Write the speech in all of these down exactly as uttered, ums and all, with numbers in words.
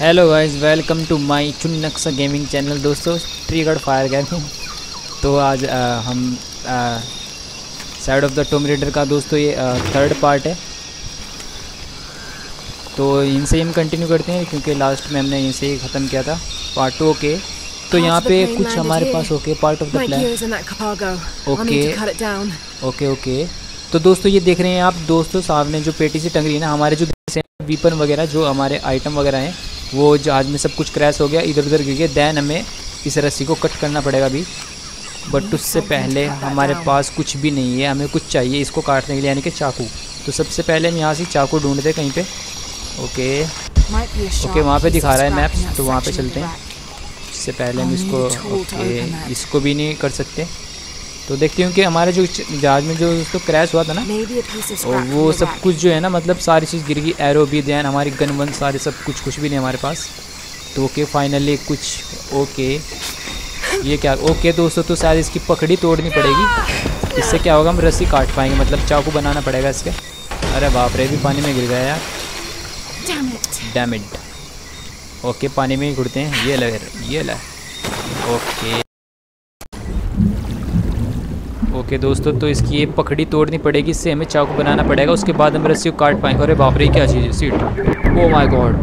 Hello guys, welcome to my चुन्नक्सा gaming channel. दोस्तों, triggered fire gaming. तो आज आ, हम Shadow of the Tomb Raider का दोस्तों ये आ, थर्ड पार्ट है, तो इनसे हम कंटिन्यू करते हैं क्योंकि लास्ट में हमने इनसे ही ख़त्म किया था पार्ट टू के। तो यहाँ पे कुछ हमारे पास okay part of the plan okay okay okay तो दोस्तों ये देख रहे हैं आप दोस्तों, सामने जो पेटी से टंग रही है ना, हमारे जो वीपन वगैरह जो हमारे आइटम वगैरह हैं वो जहाज में सब कुछ क्रैश हो गया, इधर उधर गिर गया। दैन हमें इस रस्सी को कट करना पड़ेगा अभी, बट उससे पहले हमारे पास कुछ भी नहीं है। हमें कुछ चाहिए इसको काटने के लिए, यानी कि चाकू। तो सबसे पहले हम यहाँ से चाकू ढूंढते हैं कहीं पे। ओके ओके वहाँ पे दिखा रहा है मैप, तो वहाँ पे चलते हैं। इससे पहले हम इसको ओके इसको भी नहीं कर सकते। तो देखती हूँ कि हमारे जो जहाज में जो उसको क्रैश हुआ था ना, और वो सब कुछ जो है ना, मतलब सारी चीज़ गिर गई, एरो भी, दैन, हमारी गन वन, सारे सब कुछ कुछ भी नहीं हमारे पास। तो ओके फाइनली कुछ ओके ये क्या ओके दोस्तों, तो शायद इसकी पकड़ी तोड़नी पड़ेगी। इससे क्या होगा, हम रस्सी काट पाएंगे, मतलब चाकू बनाना पड़ेगा इसके। अरे बाप रे, भी पानी में गिर गया यार, डैम इट। ओके पानी में ही घुड़ते हैं। ये लहर ये लहर ओके ओके okay, दोस्तों तो इसकी ये पकड़ी तोड़नी पड़ेगी, इससे हमें चाकू बनाना पड़ेगा, उसके बाद हम रस्सी को काट पाएंगे। अरे बाप रे, क्या चीज़ है shit, oh my God,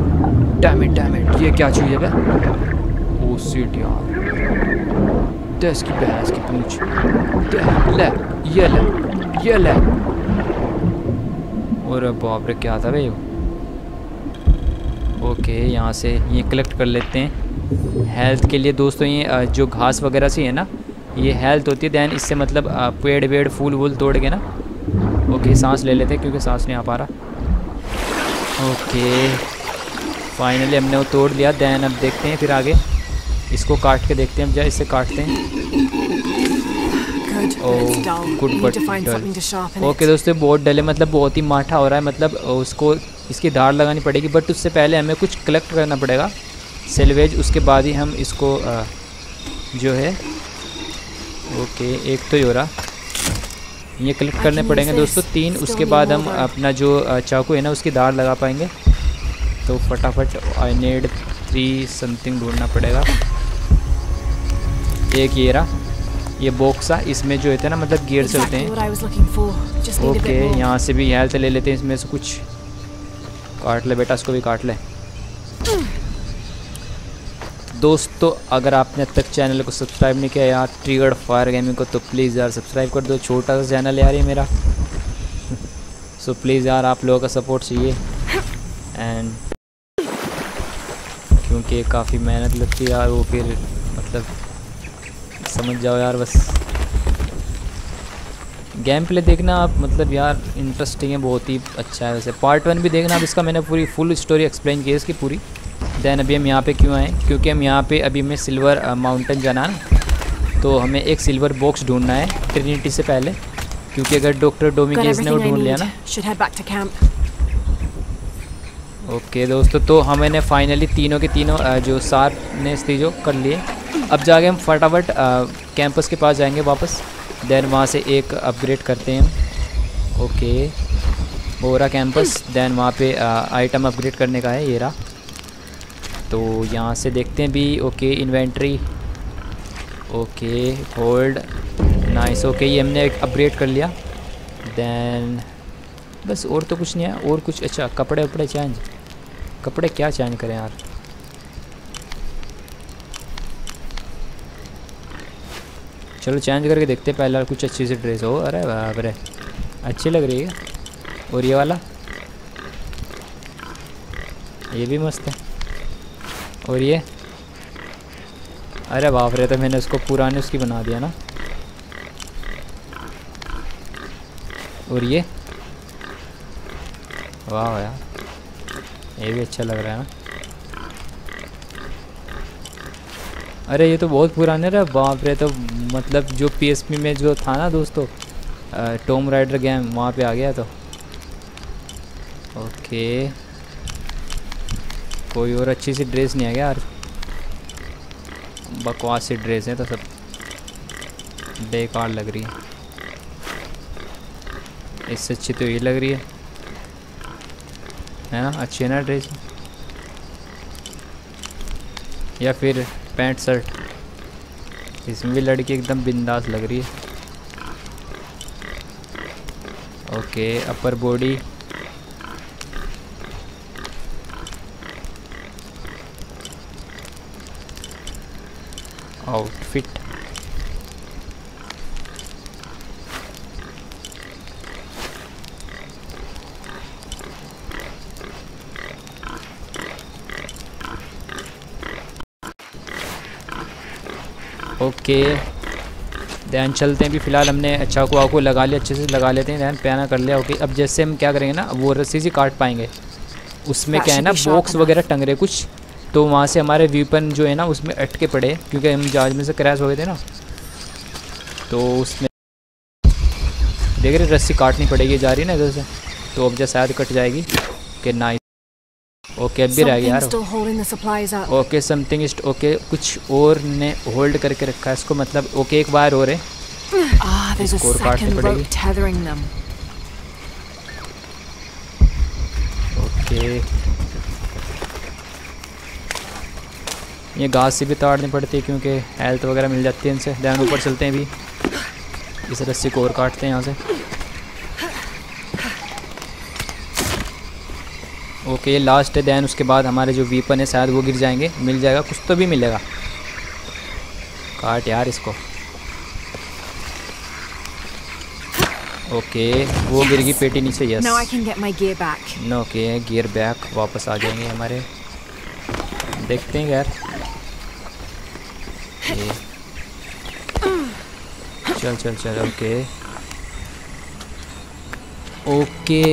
damn it damn it, ये क्या चीज़ है भाई, ओ सीट यार, दस की बहस की पूछ, ले ये ले ये ले, और बाप रे क्या था भाई। ओके यहाँ से ये कलेक्ट कर लेते हैं हेल्थ के लिए दोस्तों। ये जो घास वगैरह से है ना, ये हेल्थ होती है। दैन इससे मतलब पेड़ वेड़ फूल वूल तोड़ के ना, ओके सांस ले लेते हैं क्योंकि सांस नहीं आ पा रहा। ओके फाइनली हमने वो तोड़ लिया। दैन अब देखते हैं फिर आगे, इसको काट के देखते हैं हम, जाए इससे काटते हैं। Oh good but dull. Okay दोस्तों बहुत डल है, मतलब बहुत ही माठा हो रहा है, मतलब उसको इसकी धार लगानी पड़ेगी, बट उससे पहले हमें कुछ कलेक्ट करना पड़ेगा सेल्वेज, उसके बाद ही हम इसको आ, जो है ओके okay, एक तो योरा ये कलेक्ट करने पड़ेंगे दोस्तों, तीन। उसके बाद हम अपना जो चाकू है ना उसकी धार लगा पाएंगे। तो फटाफट आई नीड थ्री समथिंग ढूंढना पड़ेगा। एक येरा ये बॉक्सा, इसमें जो है ना मतलब गियर चलते हैं। ओके यहाँ से भी हेल्थ ले लेते हैं, इसमें से कुछ काट ले बेटा, इसको भी काट ले। दोस्तों अगर आपने अब तक चैनल को सब्सक्राइब नहीं किया यार ट्रिगर्ड फायर गेमिंग को, तो प्लीज़ यार सब्सक्राइब कर दो, छोटा सा चैनल यार ये मेरा। सो so, प्लीज़ यार आप लोगों का सपोर्ट चाहिए, एंड क्योंकि काफ़ी मेहनत लगती है यार, वो फिर मतलब समझ जाओ यार, बस गेम प्ले देखना आप, मतलब यार इंटरेस्टिंग है, बहुत ही अच्छा है। वैसे पार्ट वन भी देखना आप इसका, मैंने पूरी फुल स्टोरी एक्सप्लेन की है इसकी पूरी। दैन अभी हम यहाँ पे क्यों आए, क्योंकि हम यहाँ पे अभी हमें सिल्वर माउंटेन जाना है, तो हमें एक सिल्वर बॉक्स ढूंढना है ट्रिनिटी से पहले, क्योंकि अगर डॉक्टर डोमिंगेज ने वो ढूंढ लिया ना। ओके दोस्तों तो हमने फाइनली तीनों के तीनों जो शार्पनेस थी जो कर लिए। अब जाके हम फटाफट कैंपस के पास जाएंगे वापस, दैन वहाँ से एक अपग्रेड करते हैं। ओके बोरा कैंपस, दैन वहाँ पे आइटम अपग्रेड करने का है, ये रहा। तो यहाँ से देखते हैं भी। Okay inventory, okay hold, nice. Okay ये हमने एक अपग्रेड कर लिया। दैन बस और तो कुछ नहीं है, और कुछ अच्छा कपड़े वपड़े चेंज, कपड़े क्या चेंज करें यार। चलो चेंज करके देखते हैं पहले कुछ अच्छी सी ड्रेस हो। अरे बाप रे अच्छी लग रही है, और ये वाला ये भी मस्त है, और ये अरे बाप रे, तो मैंने उसको पुराने उसकी बना दिया ना। और ये वाह यार, ये भी अच्छा लग रहा है ना। अरे ये तो बहुत पुराने रहा, बाप रे, तो मतलब जो पी एस पी में जो था ना दोस्तों टॉम राइडर गेम, वहाँ पे आ गया। तो ओके कोई और अच्छी सी ड्रेस नहीं आ गया यार, बकवास सी ड्रेस है तो सब बेकार लग रही है। इससे अच्छी तो ये लग रही है है ना, अच्छी है ना ड्रेस। या फिर पैंट शर्ट। इसमें भी लड़की एकदम बिंदास लग रही है। Okay, upper body outfit okay. ध्यान चलते हैं। भी फिलहाल हमने अच्छा को आको लगा लिया, अच्छे से लगा लेते हैं, ध्यान पहना कर लिया। ओके, अब जैसे हम क्या करेंगे ना, वो रस्सी से काट पाएंगे। उसमें क्या है ना, बॉक्स वगैरह टंग रहे कुछ, तो वहाँ से हमारे वीपन जो है ना उसमें अटके पड़े, क्योंकि हम जहाज में से क्रैश हो गए थे ना, तो उसमें देख रहे रस्सी काटनी पड़ेगी। जा रही ना इधर से, तो अब जैसे शायद कट जाएगी कि ना। ओके, अब भी रह गया यार। ओके, समथिंग इज ओके, कुछ और ने होल्ड करके रखा है इसको, मतलब ओके okay, एक बार हो रहे और काटनी पड़ेगी। ओके, ये घास से भी ताड़नी पड़ती है क्योंकि हेल्थ वगैरह मिल जाती है इनसे। ध्यान ऊपर चलते हैं, भी इस रस्सी को और काटते हैं यहाँ से। ओके, ये लास्ट है। दैन उसके बाद हमारे जो वीपन है शायद वो गिर जाएंगे, मिल जाएगा कुछ तो भी मिलेगा। काट यार इसको। ओके, वो गिर गई पेटी नीचे। Yes, no okay, gear back वापस आ जाएंगे हमारे। देखते हैं यार, चल चल चल। ओके ओके,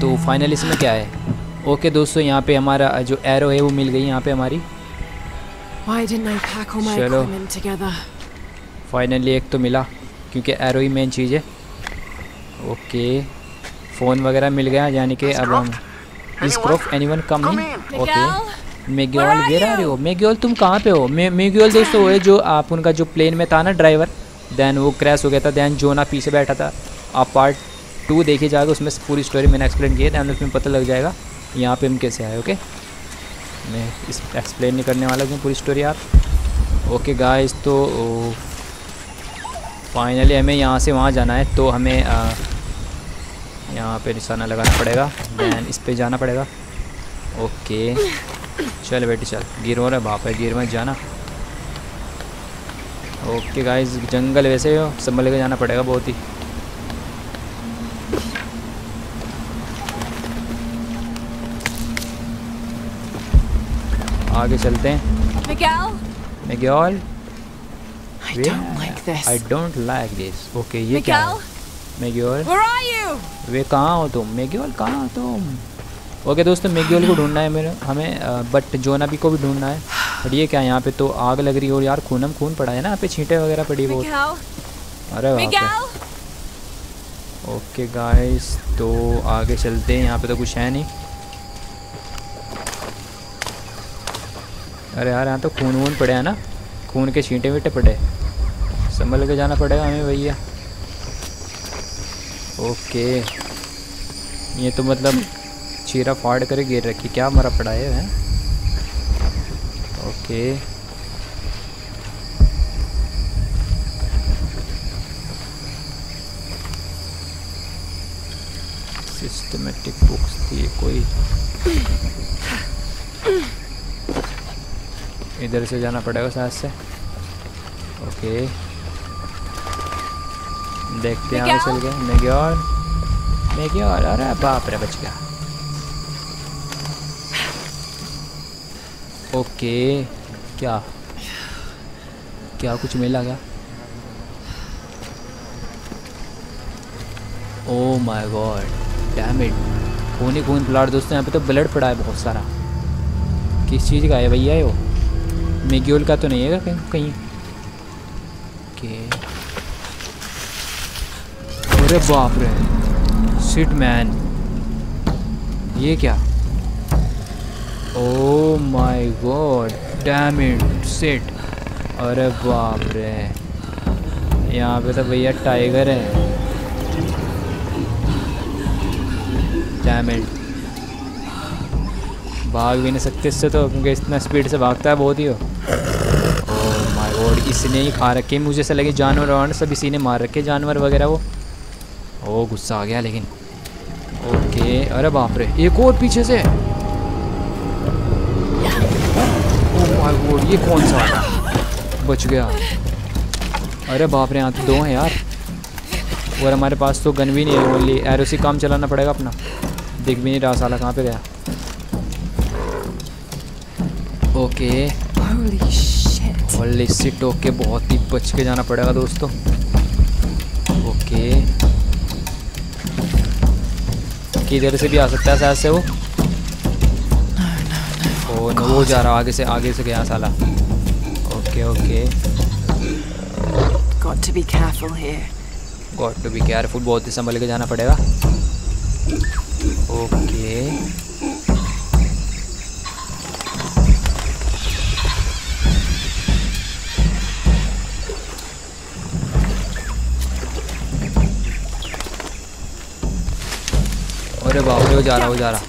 तो फाइनली इसमें क्या है। ओके okay, दोस्तों, यहाँ पे हमारा जो एरो है वो मिल गई यहाँ पे हमारी। चलो फाइनली एक तो मिला, क्योंकि एरो ही मेन चीज़ है। ओके okay, फ़ोन वगैरह मिल गया, यानी कि अब हम इस क्रोफ एनी वन कम नहीं। Okay, Miguel where are you? Miguel तुम कहाँ पे हो? मिगेल दोस्तों वो है जो आप उनका जो प्लेन में था ना ड्राइवर, दैन वो क्रैश हो गया था, दैन जोना पीछे बैठा था। आप पार्ट टू देखिए जाकर, उसमें पूरी स्टोरी मैंने एक्सप्लेन की है, दैन उसमें पता लग जाएगा यहाँ पे हम कैसे आए। ओके, मैं इस एक्सप्लेन नहीं करने वाला हूँ पूरी स्टोरी आप। ओके गाइस, तो फाइनली हमें यहाँ से वहाँ जाना है, तो हमें आ, यहाँ पे निशाना लगाना पड़ेगा, दैन इस पे जाना पड़ेगा। ओके चल बेटी चल, गिर हो रहा है बाप है, गिर में जाना। ओके गाइस, जंगल वैसे हो, संभल के जाना पड़ेगा बहुत ही। आगे चलते हैं। Miguel, Miguel, I don't like this. Okay, ये क्या है? मिगेल, वे कहाँ हो तुम? मिगेल कहाँ हो तुम? ओके okay, दोस्तों मिगेल को ढूंढना है मेरे हमें, बट जोना भी को भी ढूंढना है। और ये क्या है यहाँ पे? तो आग लग रही है और यार खूनम खून पड़ा है ना यहाँ पे, छींटे वगैरह पड़ी बहुत। अरे ओके गाइस, तो आगे चलते हैं। यहाँ पे तो कुछ है नहीं। अरे यार, यहाँ तो खून वून पड़े हैं ना, खून के छींटे वीटे पड़े, संभल के जाना पड़ेगा हमें भैया। ओके, ये तो मतलब चीरा फाड़ कर गिर रखी, क्या मरा पड़ा है हैं? ओके सिस्टमेटिक बुक्स थी कोई, इधर से जाना पड़ेगा साथ से। ओके, देखते हैं आगे चल के। मिगेल, मिगेल, अरे बाप रे बच गया। ओके, क्या क्या कुछ मिला क्या? Oh my God, damn it, खून ही खून प्लाट दोस्तों। यहाँ पे तो ब्लड पड़ा है बहुत सारा, किस चीज़ का है भैया ये? वो मिगेल का तो नहीं है कहीं कहीं। अरे बाप रे, शिट मैन, ये क्या? Oh my God, damn it, shit. अरे बाप रे, यहाँ पे तो भैया टाइगर है। डैम इट, भाग भी नहीं सकते इससे तो, क्योंकि इतना स्पीड से भागता है बहुत ही हो। ओह माय गॉड, इसने ही खा रखे मुझे ऐसा लगे, जानवर वानवर सब इसी ने मार रखे, जानवर वगैरह वो। ओ गुस्सा आ गया लेकिन। ओके अरे बाप रे, एक और पीछे से। ओह माय गॉड, ये कौन सा आ रहा, बच गया। अरे बाप रे, यहाँ तो दो हैं यार, और हमारे पास तो गन भी नहीं है, ओनली एरो से काम चलाना पड़ेगा अपना। दिख भी नहीं रहा साला, कहाँ पे गया। ओके होली शिट, ओके बहुत ही बच के जाना पड़ेगा दोस्तों। ओके किधर से भी आ सकता है शायद से वो। ओ नो, वो जा रहा आगे से, आगे से गया साला। Okay okay Got to be careful here. Got to be careful, बहुत ही संभल के जाना पड़ेगा। ओके अरे बाप रे, वो जा रहा, वो जा रहा,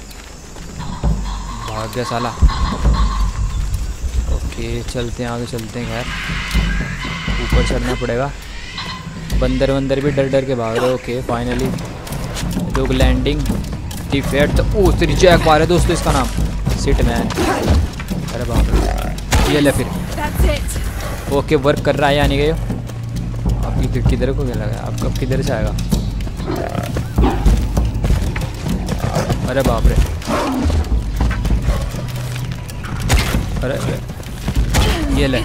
भाग गया साला। ओके चलते हैं आगे, चलते हैं खैर ऊपर चढ़ना पड़ेगा। बंदर वंदर भी डर डर के भाग रहे। ओके फाइनली लोग लैंडिंग डिफेक्ट। ओ तेरी जैक मारे दोस्तों, इसका नाम सिट मैन। अरे बाप रे, ये ले फिर। ओके वर्क कर रहा है, यानी गए आप किधर किधर को क्या लगा, आप कब किधर से आएगा। अरे बाप रे, अरे ये ले,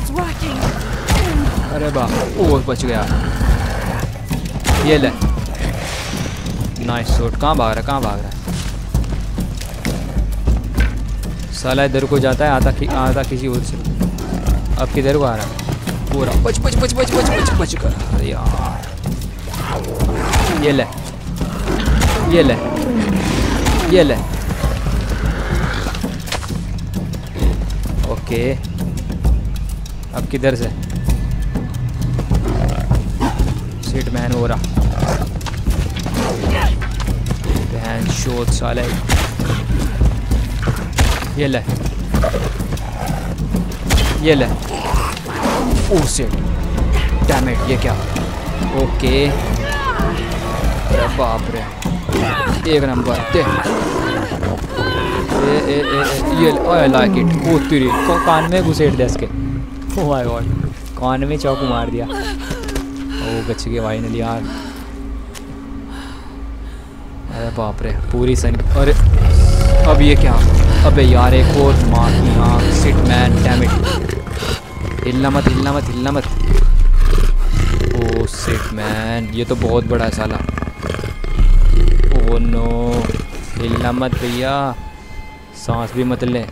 अरे बाप, ओ बच गया, ये ले नाइस शॉट। कहाँ भाग रहा है, कहाँ भाग रहा है साला, इधर को जाता है, आता कि, आता किसी और से, अब किधर को आ रहा है पूरा। बच बच बच बच बच बच बच कर यार, ये ले ये ले ये ले। ओके अब किधर से सीट मैन हो रहा, शोध साले, ये ले ये ले। ओ शिट डैम इट, ये क्या। ओके अरे बाप रे, एक नंबर दे। ए, ए, ए, ये आई लाइक इट। ओ तेरी कान में घुसेट दे इसके, ओ माय गॉड कान में चाकू मार दिया। ओ बच गए फाइनली यार, अरे बाप रे पूरी सन। अरे अब ये क्या, अबे यार एक और मार की आँख, सिट मैन डैम इट। हिलना मत हिलना मत हिलना मत। ओ सिट मैन, ये तो बहुत बड़ा है साला। ओ नो, हिलना मत भैया, सांस भी मत ले।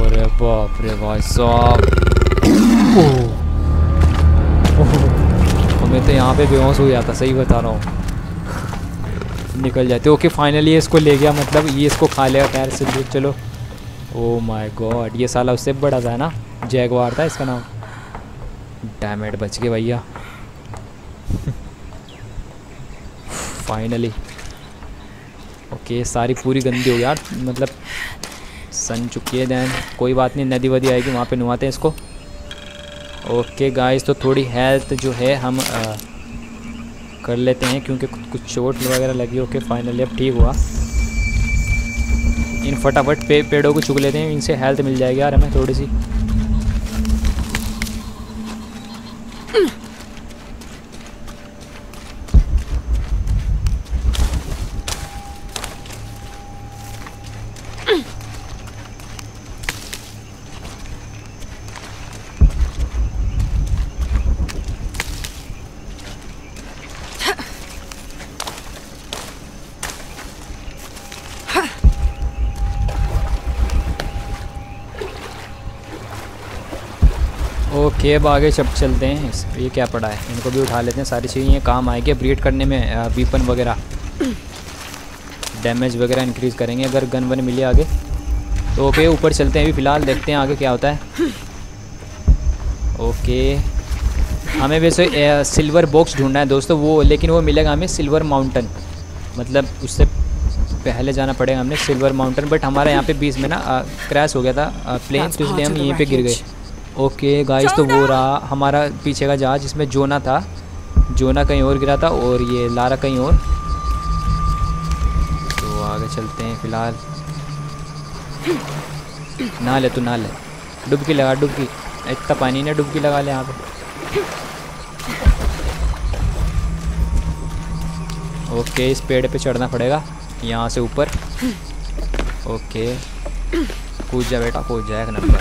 अरे बाप रे भाई साहब, मैं तो यहाँ पे बेहोश हो जाता, सही बता रहा हूँ, निकल जाते। ओके फाइनली इसको ले गया, मतलब ये इसको खा लेगा पैर से दूर। चलो ओ माय गॉड, ये साला उससे बड़ा था ना, जैगवार था इसका नाम। डैमेज बच गए भैया फाइनली। ओके सारी पूरी गंदी हो यार, मतलब सन चुकी है। दैन कोई बात नहीं, नदी वदी आएगी वहाँ पे नुहाते हैं इसको। ओके गाइस, तो थोड़ी हेल्थ जो है हम आ, कर लेते हैं, क्योंकि कुछ चोट वगैरह लगी। ओके फाइनली अब ठीक हुआ। इन फटाफट पे, पेड़ों को चुग लेते हैं, इनसे हेल्थ मिल जाएगी यार हमें थोड़ी सी। ओके अब आगे सब चलते हैं। ये क्या पड़ा है, इनको भी उठा लेते हैं, सारी चीज़ें काम आएगी ब्रीड करने में। वीपन वगैरह डैमेज वगैरह इंक्रीज़ करेंगे अगर गन वन मिले आगे तो। ओके ऊपर चलते हैं अभी फ़िलहाल, देखते हैं आगे क्या होता है। ओके हमें वैसे ए, सिल्वर बॉक्स ढूंढना है दोस्तों वो, लेकिन वो मिलेगा हमें सिल्वर माउंटेन, मतलब उससे पहले जाना पड़ेगा हमने सिल्वर माउंटेन, बट हमारा यहाँ पे बीच में ना क्रैश हो गया था प्लेन, तो इसलिए हम यहीं पे गिर गए। ओके गाइस, तो वो रहा हमारा पीछे का जहाज जिसमें जोना था। जोना कहीं और गिरा था और ये लारा कहीं और। तो आगे चलते हैं फिलहाल। ना ले तू ना ले, डुबकी लगा डुबकी, इतना पानी ना, डुबकी लगा ले यहाँ पे। ओके, इस पेड़ पे चढ़ना पड़ेगा यहाँ से ऊपर। ओके कूद जा बेटा, कूद जा, एक नंबर।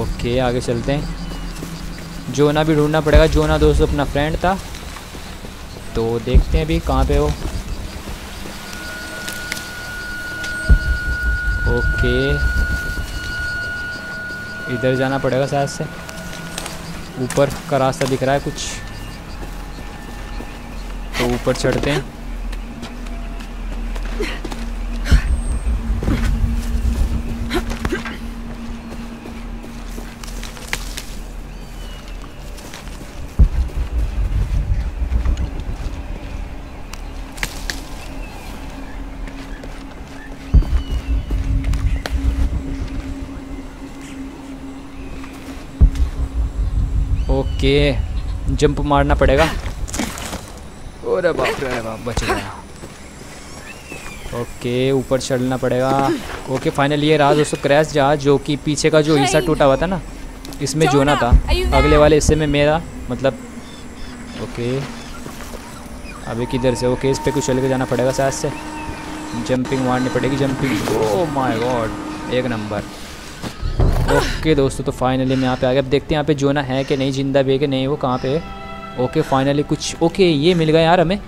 ओके आगे चलते हैं। जोना भी ढूंढना पड़ेगा। जोना दोस्तों अपना फ्रेंड था, तो देखते हैं अभी कहाँ पे हो। ओके इधर जाना पड़ेगा शायद से, ऊपर का रास्ता दिख रहा है कुछ, तो ऊपर चढ़ते हैं। ओके okay, जंप मारना पड़ेगा। और बाप रे बाप, बच गया। ओके ऊपर चढ़ना पड़ेगा। ओके okay, फाइनली ये रहा दोस्तों क्रैश जहाज, जो कि पीछे का जो हिस्सा टूटा हुआ था ना, इसमें जोना था, अगले वाले हिस्से में मेरा मतलब। ओके okay, अभी किधर से? ओके okay, इस पर कुछ चल के जाना पड़ेगा शायद से, जंपिंग मारनी पड़ेगी, जंपिंग। ओह माय गॉड, एक नंबर। ओके okay, दोस्तों तो फाइनली मैं यहाँ पे आ गया। अब देखते हैं यहाँ पे जोना है कि नहीं, जिंदा भी है कि नहीं, वो कहाँ पे है। ओके फाइनली कुछ। ओके ये मिल गया यार हमें,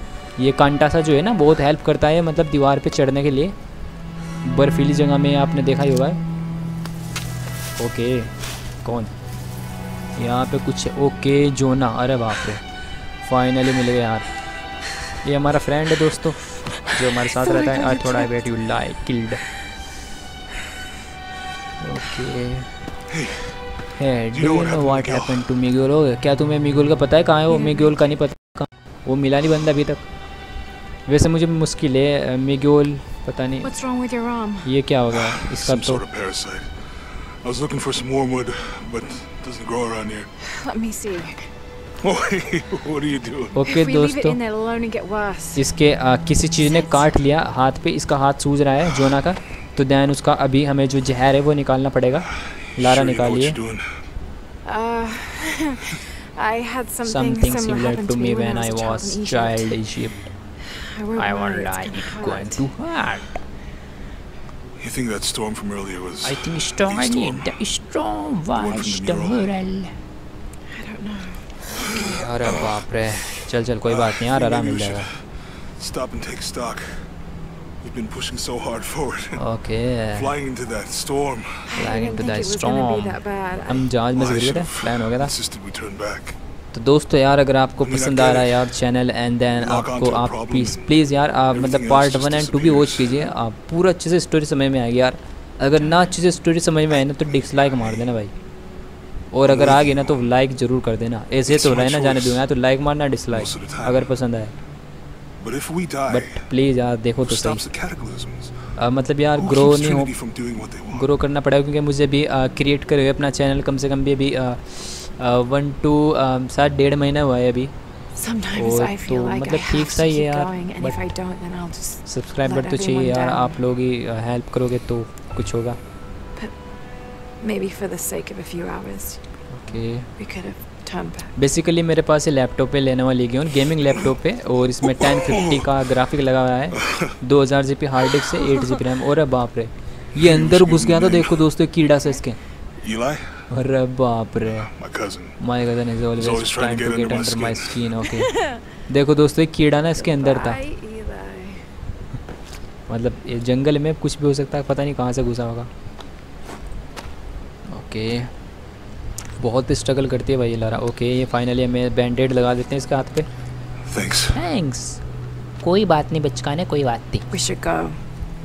ये कांटा सा जो है ना, बहुत हेल्प करता है मतलब दीवार पे चढ़ने के लिए, बर्फीली जगह में आपने देखा ही होगा। ओके कौन यहाँ पे कुछ? ओके जोना, अरे बाप रे, फाइनली मिल गया यार। ये हमारा फ्रेंड है दोस्तों जो हमारे साथ रहता है। थोड़ा wait, you like killed. Okay Miguel, क्या तुम्हें मिगेल का पता है कहाँ है वो? मिगेल का नहीं पता कहाँ, वो मिला नहीं बंदा अभी तक। वैसे मुझे मुश्किल है मिगेल, पता नहीं ये क्या होगा इसका। तो ओके दोस्तों, इसके आ, किसी चीज़ ने काट लिया हाथ पे, इसका हाथ सूज रहा है जोना का, तो दैन उसका अभी हमें जो जहर है वो निकालना पड़ेगा। लारा निकालिए। अरे बाप रे, चल चल कोई बात नहीं यार, आराम मिल जाएगा। You've been pushing so hard forward. Okay. Flying into that storm. Flying into that storm. हम जहाज में गिर गए थे, प्लान हो गया था। तो दोस्तों यार, अगर आपको पसंद आ रहा है यार चैनल, एंड देन आपको आप प्लीज़ प्लीज़ यार आप मतलब पार्ट वन एंड टू भी वॉच कीजिए। आप पूरा अच्छे से स्टोरी समझ में आएगी यार। अगर ना अच्छे से स्टोरी समझ में आए ना, तो डिसलाइक मार देना भाई, और अगर आ गई ना तो लाइक ज़रूर कर देना। ऐसे तो रहना जाने दूंगा, तो लाइक मारना, डिसलाइक अगर पसंद आए। बट प्लीज़ यार देखो तो सही, मतलब यार ग्रो नहीं हो, ग्रो करना पड़ेगा, क्योंकि मुझे भी क्रिएट करे हुए अपना चैनल कम से कम भी अभी वन टू सात डेढ़ महीना हुआ है अभी, और तो मतलब ठीक सा ही है यार। बट सब्सक्राइब बट तो चाहिए यार, आप लोग ही हेल्प करोगे तो कुछ होगा। ओके बेसिकली मेरे पास ये लैपटॉप पे लेने वाली गेम, गेमिंग लैपटॉप पे, और इसमें टेन फिफ्टी का ग्राफिक लगा हुआ है, two thousand GB hard disk से, एट जीबी रैम। और बाप रे, ये अंदर घुस गया था देखो दोस्तों, कीड़ा से इसके। और बाप रे, my cousin is always trying to get under my skin. Okay देखो दोस्तों, कीड़ा ना इसके अंदर था, मतलब ये जंगल में कुछ भी हो सकता है, पता नहीं कहाँ से घुसा होगा। ओके बहुत स्ट्रगल करती है भाई लारा। ओके ये फाइनली हमें बैंडेड लगा देते हैं इसके हाथ पे। थैंक्स थैंक्स, कोई बात नहीं बचकाने, कोई बात नहीं।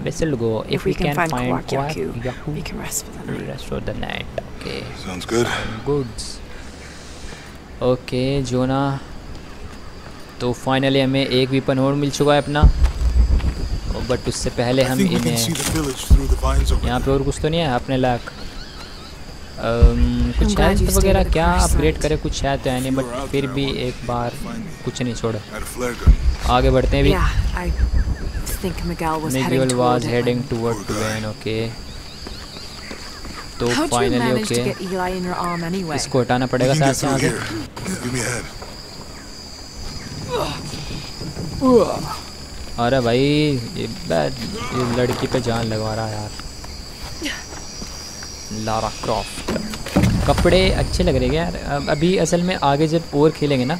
वैसे लोगो, if we can find quark, we can rest for the night. Okay, sounds good, goods. Okay जोना। तो फाइनली हमें एक वीपन और मिल चुका है अपना, बट उससे पहले हम इन्हें यहाँ पे और कुछ तो नहीं है अपने लायक कुछ है वगैरह क्या अपग्रेड करें, कुछ है तो है नहीं, बट फिर भी एक बार कुछ नहीं छोड़ा, आगे बढ़ते हैं भी। Miguel was heading toward Tuvan, okay. तो फाइनली ओके इसको हटाना पड़ेगा साथ साथ से। अरे भाई ये लड़की पे जान लगवा रहा है यार लारा क्रॉफ्ट। कपड़े अच्छे लग रहे हैं यार, अभी असल में आगे जब और खेलेंगे ना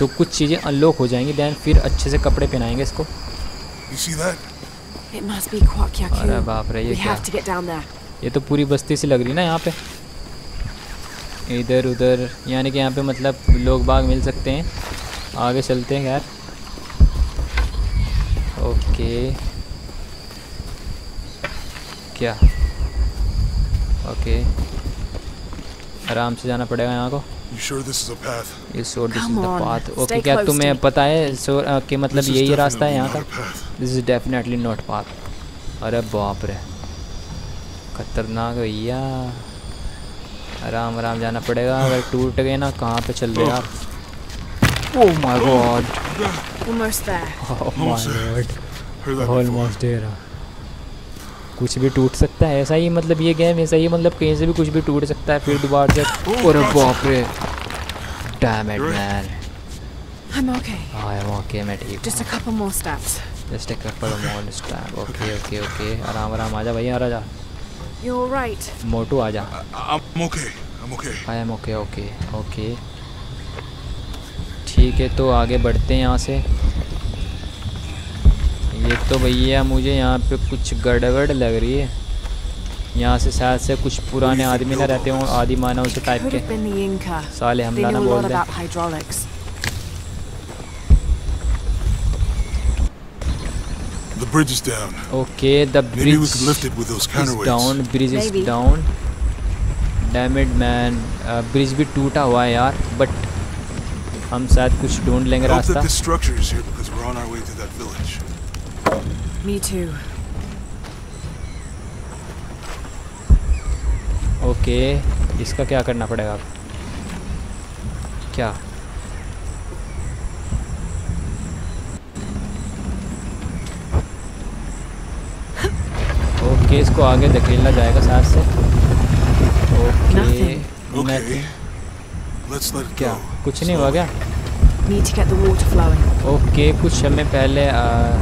तो कुछ चीज़ें अनलॉक हो जाएंगी, दैन फिर अच्छे से कपड़े पहनाएंगे इसको। अरे बाप रे ये क्या, ये तो पूरी बस्ती से लग रही है ना यहाँ पे, इधर उधर, यानी कि यहाँ पे मतलब लोग बाग मिल सकते हैं। आगे चलते हैं यार। ओके क्या ओके आराम से जाना पड़ेगा यहाँ को। पाथ ओके क्या तुम्हें पता है सो कि मतलब यही रास्ता है यहाँ का? This is definitely not path. अरे बाप रे खतरनाक भैया, आराम आराम जाना पड़ेगा, अगर टूट गए ना कहाँ पे चल रहे आप। Oh my god almost there, कुछ भी टूट सकता है, ऐसा ही मतलब ये गेम ऐसा ही मतलब कहीं से भी कुछ भी टूट सकता है फिर दोबारा से। और बाप रे damn it man. I am okay I am okay मैं ठीक, just a couple more steps just a couple more steps. Okay okay okay आराम आराम आजा भैया आजा। यू आर राइट मोटू आजा। I am okay I am okay I am okay okay okay ठीक है। तो आगे बढ़ते हैं यहाँ से। ये तो भैया मुझे यहाँ पे कुछ गड़बड़ लग रही है, यहाँ से शायद से कुछ पुराने आदमी ना रहते हों, आदि मानव से टाइप के साले हमला ना बोल रहे। Okay the bridge down bridge is down damn it man. Bridge भी टूटा हुआ है यार, बट हम शायद कुछ ढूंढ लेंगे रास्ता। ओके इसका क्या करना पड़ेगा क्या? ओके इसको आगे धकेलना जाएगा साथ से। Okay okay. क्या कुछ नहीं हुआ क्या? ओके okay, कुछ हमें पहले आ...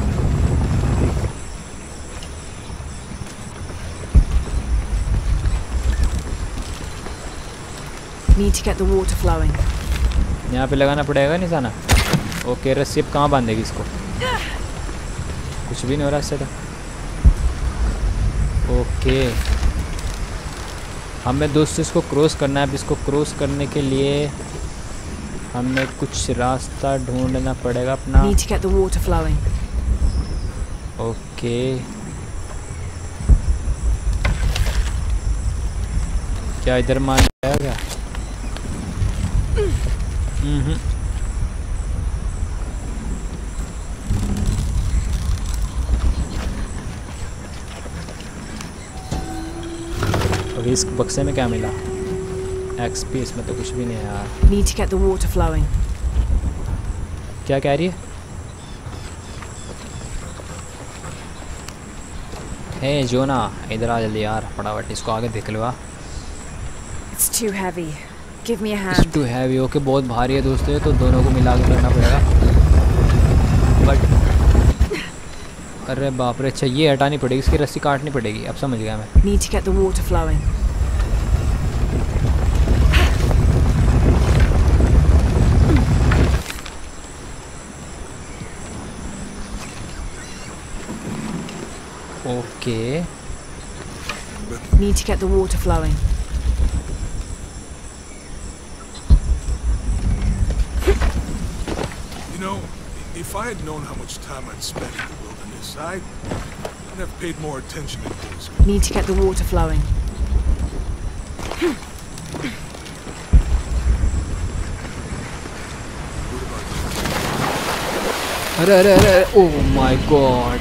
यहाँ पे लगाना पड़ेगा निशाना। ओके okay, रस्सी अब कहाँ बांधेगी इसको? कुछ भी नहीं हो रहा इससे तो। Okay okay. हमें दोस्तों इसको क्रॉस करना है, अब इसको क्रॉस करने के लिए हमें कुछ रास्ता ढूंढना पड़ेगा अपना। ओके क्या इधर मान जाएगा? हम्म इस बक्से में क्या मिला? एक्सपी, इसमें तो कुछ भी नहीं है यार। Need to get the water flowing. क्या कह रही है? हे जोना इधर आ जल्दी यार, फटाफट इसको आगे दिखलवा। It's too heavy. Give me a hand. It's too heavy. Okay okay, बहुत भारी है दोस्तों, तो दोनों को मिला के करना पड़ेगा। बट अरे बाप रे, अच्छा ये हटानी पड़ेगी, इसकी रस्सी काटनी पड़ेगी, अब समझ गया मैं। Need to get the water flowing. Okay. Need to get the water flowing. You know, if I had known how much time I'd spent in the wilderness, I'd have paid more attention to this. Need to get the water flowing. अरे अरे अरे, अरे ओह my God,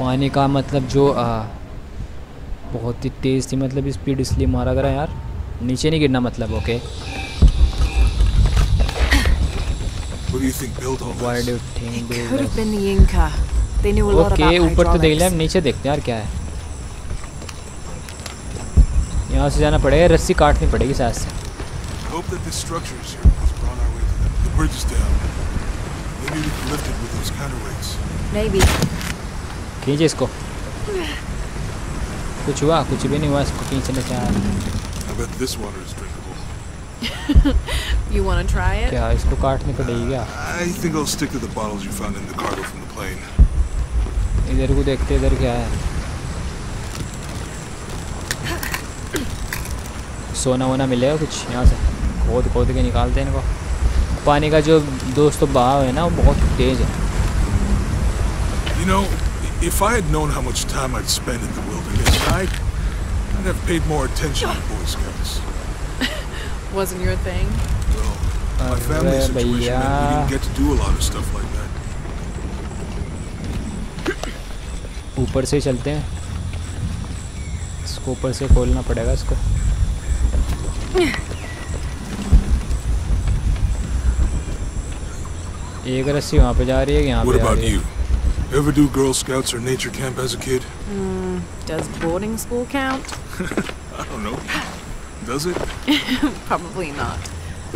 पानी का मतलब जो आ, बहुत ही तेज़ थी, मतलब स्पीड इसलिए मारा गया यार, नीचे नहीं गिरना मतलब। ओके ओके ऊपर तो देख लिया, नीचे देखते हैं यार क्या है। यहाँ से जाना पड़ेगा, रस्सी काटनी पड़ेगी साथ से। खींचे इसको, कुछ हुआ? कुछ भी नहीं हुआ, इसको खींचने से क्या इसको काटनी पड़ेगी क्या? इधर को देखते, इधर क्या है? सोना वोना मिलेगा कुछ? यहाँ से खोद खोद के निकालते हैं इनको। पानी का जो दोस्तों बहाव है ना, वो बहुत तेज है। You know, if I had known how much time I'd spent in the wilderness, I'd, I'd have paid more attention to Boy Scouts. Wasn't your thing? Well, my family situation meant we didn't get to do a lot of stuff like that. ऊपर से चलते हैं, इसको ऊपर से खोलना पड़ेगा इसको। एक रस्सी वहाँ पे जा रही है, यहाँ पे जा रही है। Ever do Girl Scouts or nature camp as a kid? Hmm, does boarding school count? I don't know. Does it? Probably not.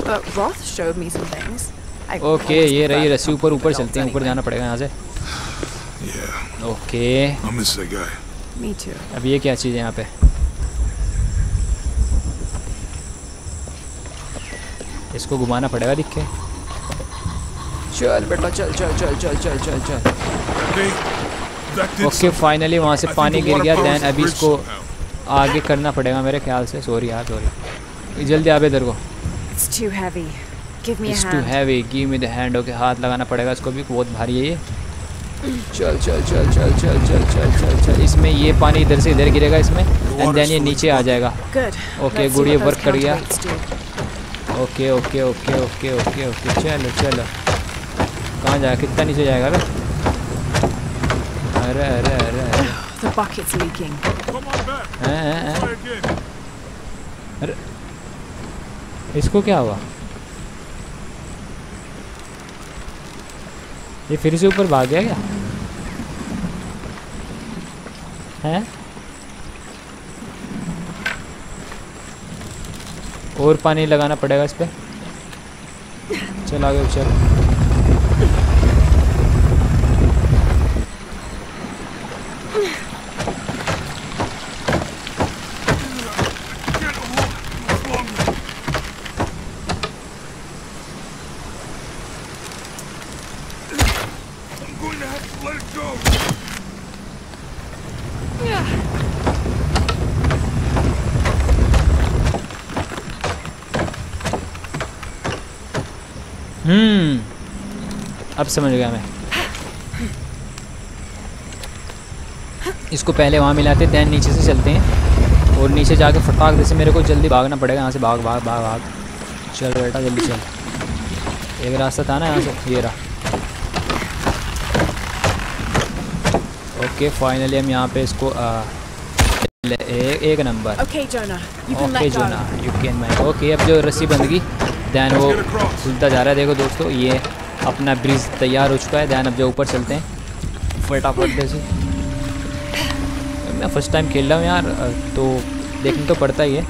But Roth showed me some things. Okay, ये रही रस्सी, ऊपर ऊपर चलते हैं, ऊपर जाना पड़ेगा यहाँ से। Yeah. Okay. I miss that guy. Me too. अब ये क्या चीज़ है यहाँ पे? इसको घुमाना पड़ेगा दिख के। चल बेटा चल चल चल चल चल चल चल। ओके फाइनली वहाँ से पानी गिर गया। दैन अभी इसको आगे करना पड़ेगा मेरे ख्याल से। सॉरी यार सॉरी, जल्दी आ इधर को। It's too heavy. Give me a hand. It's too heavy. Give me the hand. Okay हाथ लगाना पड़ेगा इसको भी, बहुत भारी है ये। चल चल चल चल चल चल चल चल चल। इसमें ये पानी इधर से इधर गिरेगा इसमें, एंड देन ये नीचे आ जाएगा। ओके गुड, ये वर्क कर गया। Okay okay okay okay okay okay चलो चलो। कहाँ जाएगा, कितना नीचे जाएगा बे? अरे अरे अरे अरे, इसको क्या हुआ? ये फिर से ऊपर भाग गया क्या? हैं? और पानी लगाना पड़ेगा इस पर। चल आगे चल। अब समझ गया मैं, इसको पहले वहाँ मिलाते, दैन नीचे से चलते हैं और नीचे जाके फटाक जैसे मेरे को जल्दी भागना पड़ेगा यहाँ से। भाग भाग भाग भाग, चल बेटा जल्दी चल। एक रास्ता था ना यहाँ से, ये रहा। ओके फाइनली हम यहाँ पे इसको आ, ए, एक नंबर। Okay Jonah you can man. Okay अब जो रस्सी बंदगी, दैन वो खुलता जा रहा है। देखो दोस्तों ये अपना ब्रिज तैयार हो चुका है। ध्यान अब जो ऊपर चलते हैं फटाफट। जैसे मैं फर्स्ट टाइम खेल रहा हूँ यार, तो देखने तो पड़ता ही है।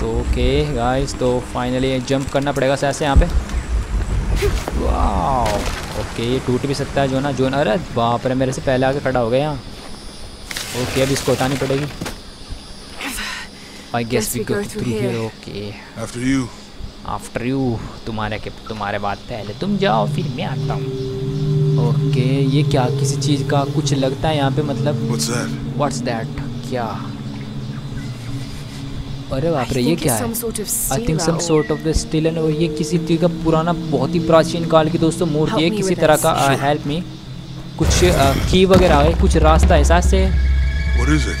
तो ओके गाइस, तो फाइनली जंप करना पड़ेगा शायद से यहाँ पे। वाओ ओके ये टूट भी सकता है जोना जोना। अरे बाप रे, मेरे से पहले आके खड़ा हो गया यहाँ। ओके अब इसको हटानी पड़ेगी। I guess we go through here. Okay after you after you, तुम्हारे के तुम्हारे बाद पहले तुम जाओ फिर मैं आता हूँ। ओके okay, ये क्या किसी चीज़ का कुछ लगता है यहाँ पे, मतलब व्हाट्स दैट क्या? अरे बाप रे ये क्या है? I think some sort of the steel. और ये किसी चीज़ का पुराना बहुत ही प्राचीन काल की दोस्तों मूर्ति है किसी तरह का। हेल्प मी, कुछ की वगैरह है, कुछ रास्ता एहसास से।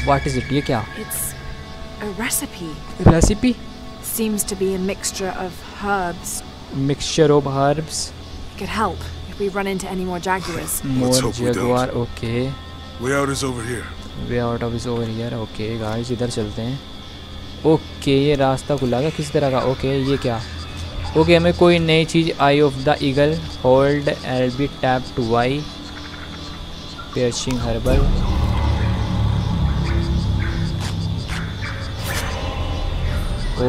What is it? ये क्या recipe? Seems to be a mixture of herbs. Mixture of herbs. could help if we run into any more Jaguars. More Jaguar, okay. Way out is over here. Way out of is over here, okay guys, इधर चलते हैं. Okay ये रास्ता खुला है किस तरह का? ओके ये क्या? ओके हमें कोई नई चीज़. Eye of the eagle, hold L B tap to Y, पेयरशिंग herbal.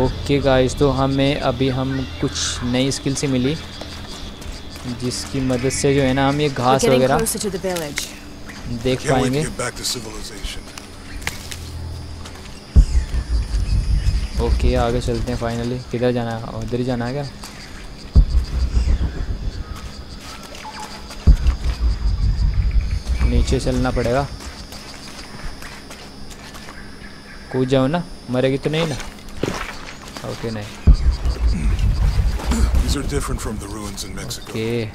Okay guys तो हमें अभी हम कुछ नई स्किल से मिली जिसकी मदद से जो है ना हम ये घास वगैरह देख पाएंगे. ओके okay, आगे चलते हैं. फाइनली किधर जाना है? उधर ही जाना है क्या? नीचे चलना पड़ेगा. कूद जाओ ना, मरेगी तो नहीं ना. ओके okay, नहीं okay.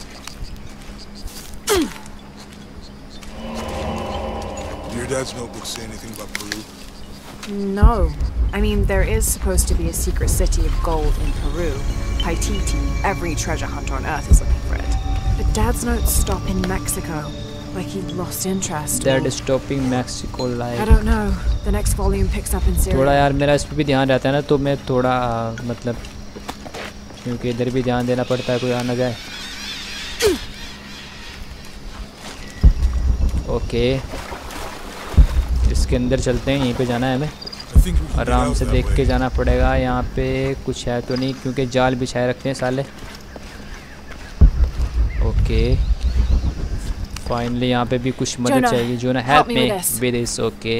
Your dad's notebook say anything about Peru? No. I mean, there is supposed to be a secret city of gold in Peru. Paititi. Every treasure hunter on Earth is looking for it. But Dad's notes stop in Mexico. Like he lost interest. Dad is stopping Mexico like. I don't know. The next volume picks up in Syria. थोड़ा यार मेरा इस पे भी ध्यान रहता है ना तो मैं थोड़ा मतलब क्योंकि इधर भी ध्यान देना पड़ता है कोई आ ना जाए. ओके इसके अंदर चलते हैं. यहीं पे जाना है हमें. आराम से देख के जाना पड़ेगा. यहाँ पे कुछ है तो नहीं क्योंकि जाल बिछाए रखते हैं साले. ओके फाइनली यहाँ पे भी कुछ मदद चाहिए. Jonah help me with this. Okay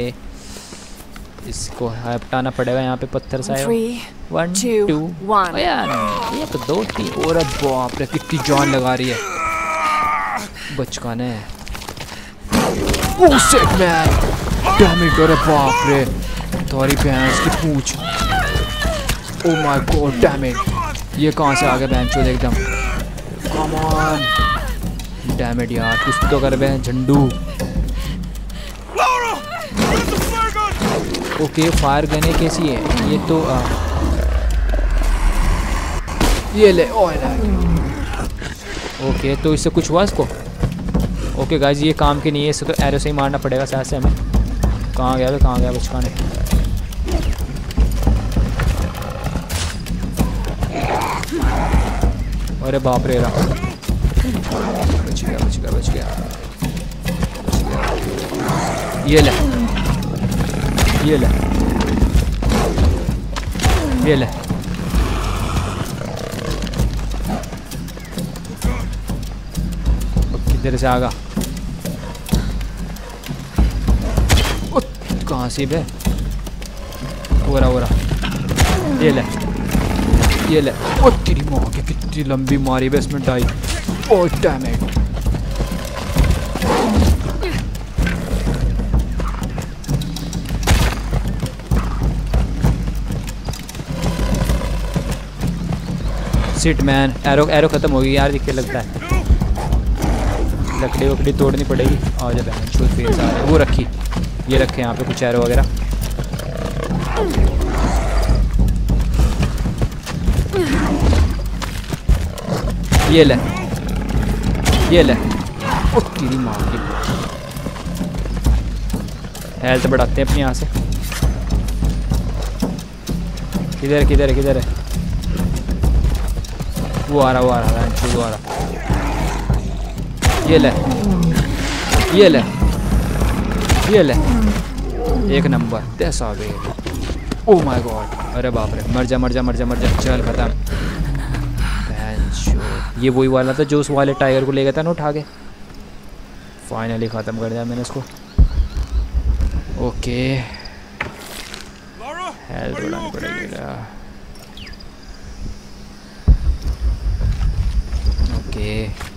इसको हटाना पड़ेगा. यहाँ पे पत्थर सा वन टू वन. ये तो दो तीन और बाप रे कितनी जान लगा रही है बचकाने है. Oh shit man damn it. और बाप रे थोड़ी भैंस की पूछ. Oh my God damn it. ये कहाँ से आ गया भैंस चोद एकदम. कम ऑन डैम इट यार कुछ तो कर बे झंडू. ओके फायर गने कैसी है ये तो आ... ये ले ओके तो इससे कुछ हुआ इसको. ओके गाइस ये काम के नहीं है. इससे तो एरो से ही मारना पड़ेगा साथ से हमें. कहाँ गया कहाँ गया बचकाने. अरे बाप रे रहा बच गया बच गया बच गया बच गया. ये ले ये ले ये ले. किधर से आ गया? कहाँ से बे? ओरा ओरा ये ले ये ले. ओ तेरी माँ के कितनी लंबी मारी बे इसमें डाई. Oh damn it. Shit man. Arrow arrow खत्म हो गई यार दिखे लगता है. लकड़ी वकड़ी तोड़नी पड़ेगी. और जब छूट पे जा रहे वो रखी ये रखे यहाँ पे कुछ एरो वगैरह. ये ले ये ले. ओ तेरी माँ की हेल्थ बढ़ाते हैं अपने यहाँ से. किधर किधर किधर है वो? आ रहा वो आ रहा है वो आ रहा. ये ले ये ले ये ले. एक नंबर दस आ गए. Oh my God. अरे बाप रे मर जा मर जा मर जा मर जा. चल खत्म. ये वही वाला था जो उस वाले टाइगर को ले गया था ना उठा के. फाइनली ख़त्म कर दिया मैंने इसको. ओके हेल्थ बढ़ाना पड़ेगा. ओके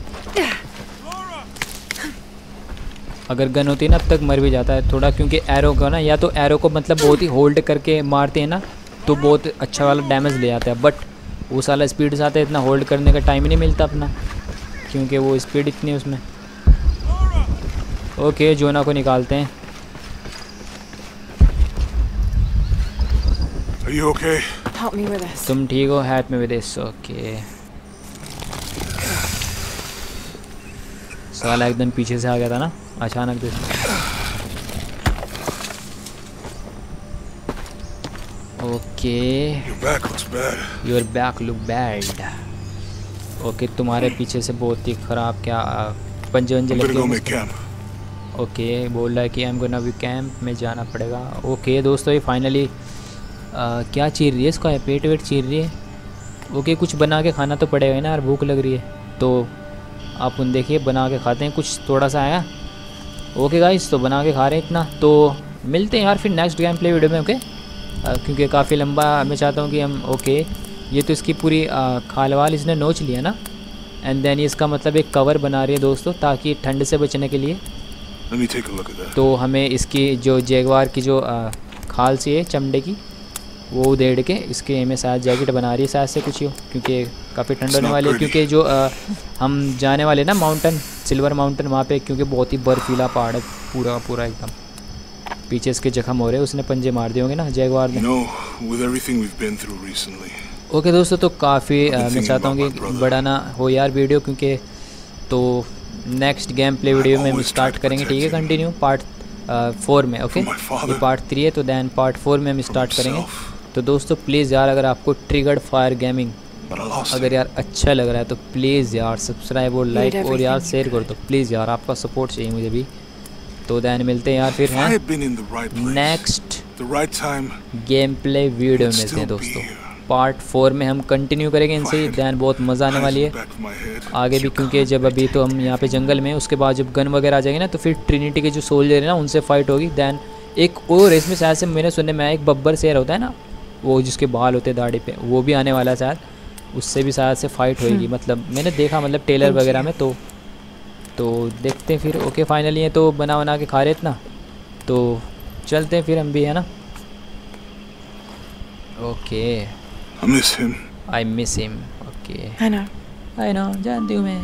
अगर गन होती है ना अब तक मर भी जाता है थोड़ा क्योंकि एरो का ना या तो एरो को मतलब बहुत ही होल्ड करके मारते हैं ना तो बहुत अच्छा वाला डैमेज ले आता है. बट वो साला स्पीड से आता है इतना होल्ड करने का टाइम ही नहीं मिलता अपना क्योंकि वो स्पीड इतनी है उसमें. ओके जोना को निकालते हैं. Are you okay? Help me with this. तुम ठीक हो? Help me with this. Okay साला एकदम पीछे से आ गया था ना अचानक से। Okay your back look bad. Okay तुम्हारे पीछे से बहुत ही खराब क्या पंजे वंजे लगे। ओके बोल रहा है कि आई एम गोना कैंप में जाना पड़ेगा। ओके दोस्तों ये फाइनली क्या चीर रही है इसका पेट वेट चीर रही है। ओके कुछ बना के खाना तो पड़ेगा ना यार, भूख लग रही है तो आप उन देखिए बना के खाते हैं कुछ थोड़ा सा आया। ओके गाइस तो बना के खा रहे हैं इतना, तो मिलते हैं यार फिर नेक्स्ट गेम प्ले वीडियो में। ओके क्योंकि काफ़ी लंबा मैं चाहता हूँ कि हम। ओके ये तो इसकी पूरी खालवाल इसने नोच लिया ना, एंड देन इसका मतलब एक कवर बना रही है दोस्तों ताकि ठंड से बचने के लिए। तो हमें इसकी जो जैगवार की जो आ, खाल सी है चमड़े की वो उधेड़ के इसके हमें शायद जैकेट बना रही है शायद से कुछ ही हो, क्योंकि काफ़ी ठंड होने वाली है। क्योंकि जो आ, हम जाने वाले ना माउंटेन सिल्वर माउंटेन वहाँ पे, क्योंकि बहुत ही बर्फीला पहाड़ है पूरा पूरा एकदम। पीछे इसके जख्म हो रहे हैं, उसने पंजे मार दिए होंगे ना जैगवार ने। ओके okay, दोस्तों तो काफ़ी मैं चाहता हूँ कि बड़ा ना हो यार वीडियो, क्योंकि तो नेक्स्ट गेम प्ले वीडियो में हम स्टार्ट करेंगे ठीक है कंटिन्यू पार्ट फोर में। ओके ये पार्ट थ्री है तो दैन पार्ट फोर में हम स्टार्ट करेंगे। तो दोस्तों प्लीज़ यार अगर आपको ट्रिगर्ड फायर गेमिंग अगर यार अच्छा लग रहा है तो प्लीज़ यार सब्सक्राइब और लाइक और यार शेयर कर दो प्लीज़ यार, आपका सपोर्ट चाहिए मुझे भी। तो दैन मिलते हैं यार फिर हैं नेक्स्ट गेम प्ले वीडियो मिलते हैं दोस्तों पार्ट फोर में हम कंटिन्यू करेंगे इनसे। दैन बहुत मज़ा आने वाली है आगे भी, क्योंकि जब अभी तो हम यहाँ पे जंगल में उसके बाद जब गन वगैरह आ जाएंगे ना तो फिर ट्रिनिटी के जो सोल्जर है ना उनसे फ़ाइट होगी। दैन एक और इसमें शायद से मैंने सुनने में आया एक बब्बर शेर होता है ना वो जिसके बाल होते हैं दाढ़ी पे, वो भी आने वाला है शायद, उससे भी शायद से फ़ाइट होगी मतलब मैंने देखा मतलब टेलर वगैरह में। तो तो देखते हैं फिर। ओके फाइनली है तो बना बना के खा रहे इतना, तो चलते हैं फिर हम भी है ना। Okay I miss him. I miss him. Okay. I know. I know. जानती हूँ मैं.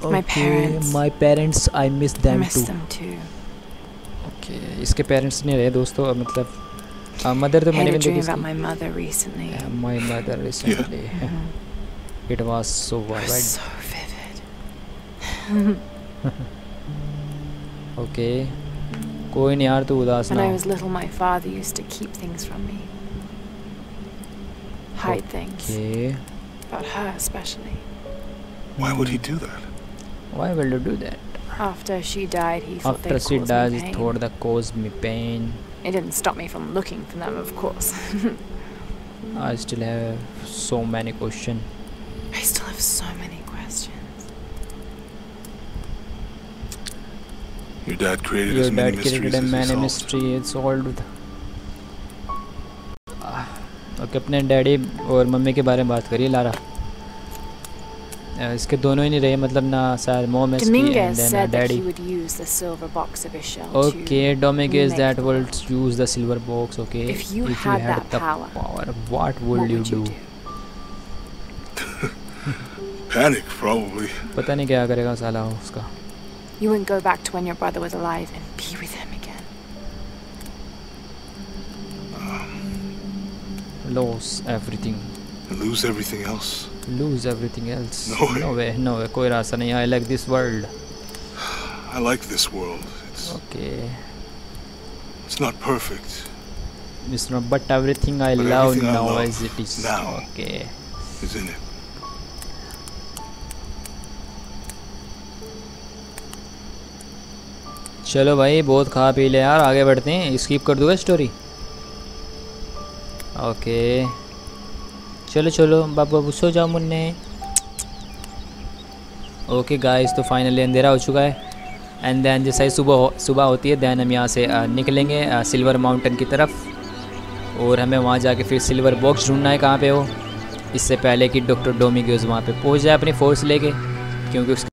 Okay. My parents. My parents. I miss them I miss too. Them too. Okay. इसके parents नहीं रहे दोस्तों मतलब mother तो मैंने भी देखी. I had a dream about my mother recently. Yeah, my mother recently. Yeah. Mm-hmm. It was so vivid. It was so vivid. Okay. कोई नहीं यार तू उदास ना। When I was little, my father used to keep things from me, hide things. Okay. About her especially. Why would he do that? Why would he do that? After she died, he thought that caused me pain. After she died, he thought that caused me pain. It didn't stop me from looking for them, of course. I still have so many questions. I still have so many questions. Your dad created Your as many dad created as many mystery it's solved. Okay अपने daddy और mummy के बारे में बात करिए Lara. इसके दोनों ही नहीं रहे मतलब ना शायद मॉम इसकी and then daddy. Okay Dominguez that will use the silver box. Okay if you had the power what would you do. Panic probably. पता नहीं क्या करेगा साला उसका। You wouldn't go back to when your brother was alive and be with him again. Um, lose everything. Lose everything else. Lose everything else. No way. No way. No way. कोई रास्ता नहीं है. I like this world. I like this world. It's okay. It's not perfect. It's not, but everything I but love everything now I love as it is. Now. Okay. Is in it. चलो भाई बहुत खा P ले यार आगे बढ़ते हैं। Skip कर दूंगा स्टोरी। ओके चलो चलो बाबू बाबू सो जाओ मुन्ने। ओके गाइस तो फाइनली अंधेरा हो चुका है एंड देन जैसा ही सुबह हो, सुबह होती है देन हम यहाँ से निकलेंगे सिल्वर माउंटेन की तरफ और हमें वहाँ जाके फिर सिल्वर बॉक्स ढूंढना है कहाँ पे हो, इससे पहले कि डॉक्टर डोमिंगेज वहाँ पे पहुँच जाए अपनी फोर्स लेके, क्योंकि उसकी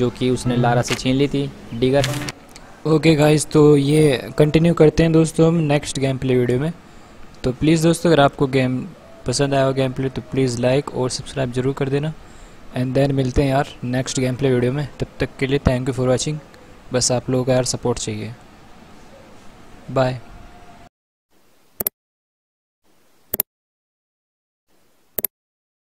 जो कि उसने लारा से छीन ली थी डिगर। ओके गाइस तो ये कंटिन्यू करते हैं दोस्तों हम नेक्स्ट गेम प्ले वीडियो में। तो प्लीज़ दोस्तों अगर आपको गेम पसंद आया हो गेम प्ले तो प्लीज़ लाइक और सब्सक्राइब जरूर कर देना एंड देन मिलते हैं यार नेक्स्ट गेम प्ले वीडियो में। तब तक के लिए थैंक यू फॉर वॉचिंग। बस आप लोगों का यार सपोर्ट चाहिए। बाय।